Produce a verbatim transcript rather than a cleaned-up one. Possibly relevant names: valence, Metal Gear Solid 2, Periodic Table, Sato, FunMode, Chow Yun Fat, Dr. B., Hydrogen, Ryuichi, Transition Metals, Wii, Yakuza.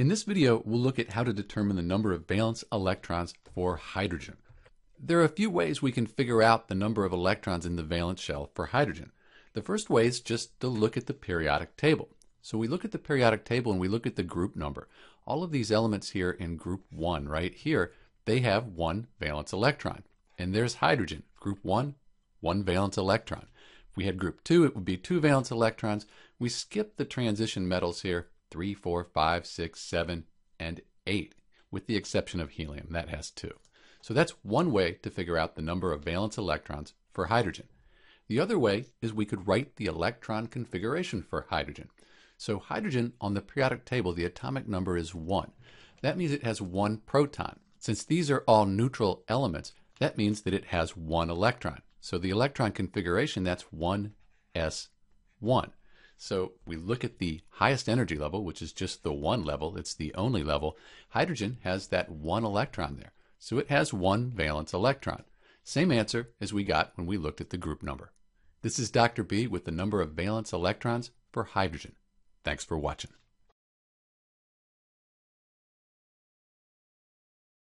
In this video, we'll look at how to determine the number of valence electrons for hydrogen. There are a few ways we can figure out the number of electrons in the valence shell for hydrogen. The first way is just to look at the periodic table. So we look at the periodic table and we look at the group number. All of these elements here in group one right here, they have one valence electron. And there's hydrogen. Group one, one valence electron. If we had group two, it would be two valence electrons. We skip the transition metals here. three, four, five, six, seven, and eight, with the exception of helium. That has two. So that's one way to figure out the number of valence electrons for hydrogen. The other way is we could write the electron configuration for hydrogen. So hydrogen on the periodic table, the atomic number is one. That means it has one proton. Since these are all neutral elements, that means that it has one electron. So the electron configuration, that's one s one. So we look at the highest energy level, which is just the one level. It's the only level. Hydrogen has that one electron there. So it has one valence electron. Same answer as we got when we looked at the group number. This is Doctor B with the number of valence electrons for hydrogen. Thanks for watching.